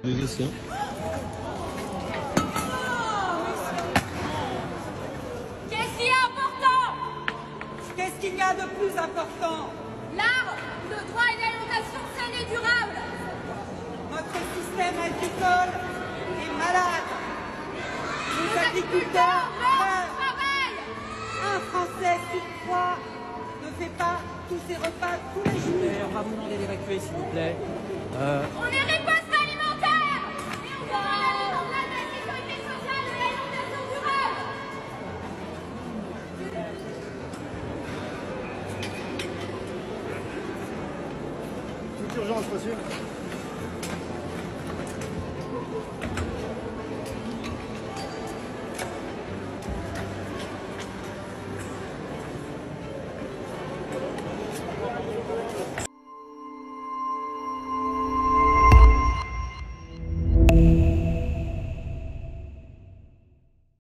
Qu'est-ce qui est important? Qu'est-ce qu'il y a de plus important? L'art, le droit à une alimentation saine et durable. Notre système agricole est malade. Nos agriculteurs meurent de travail. Un Français sur trois ne fait pas tous ses repas tous les jours. On va vous demander d'évacuer, s'il vous plaît. On est riposte alimentaire. Et on doit aller en place de la sécurité sociale et de l'alimentation durable. Toute urgence, monsieur.